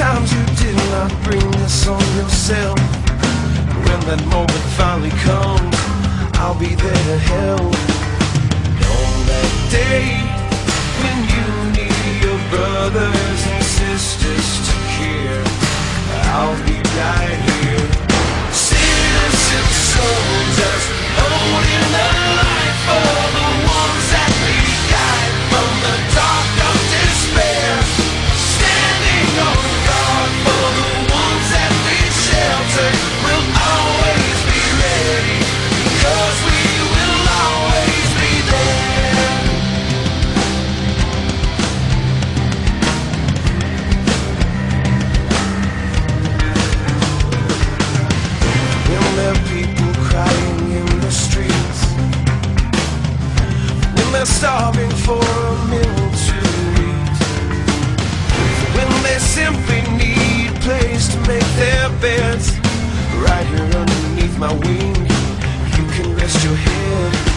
times you did not bring this on yourself. And when that moment finally comes, I'll be there to help. And on that day when you need your brothers and sisters to care, I'll be right here. Citizen soldiers, holding the light for the ones that we guide from the dark of despair. Standing on guard for the ones that we shelter. We'll always be ready, because we will always be there. When there are people crying in the streets, when they're starving for a meal to eat, when they simply need a place to make their beds, right here underneath my wing, you can rest your head.